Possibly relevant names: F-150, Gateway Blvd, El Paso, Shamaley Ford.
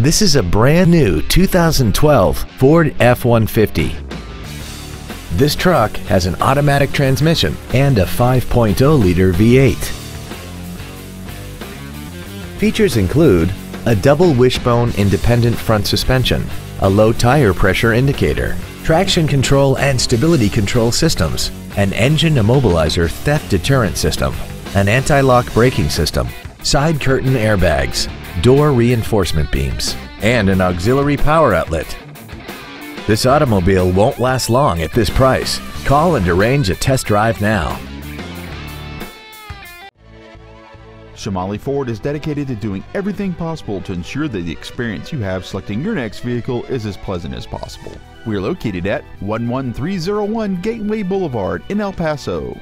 This is a brand new 2012 Ford F-150. This truck has an automatic transmission and a 5.0-liter V8. Features include a double wishbone independent front suspension, a low tire pressure indicator, traction control and stability control systems, an engine immobilizer theft deterrent system, an anti-lock braking system, side curtain airbags, door reinforcement beams, and an auxiliary power outlet. This automobile won't last long at this price. Call and arrange a test drive now. Shamaley Ford is dedicated to doing everything possible to ensure that the experience you have selecting your next vehicle is as pleasant as possible. We are located at 11301 Gateway Boulevard in El Paso.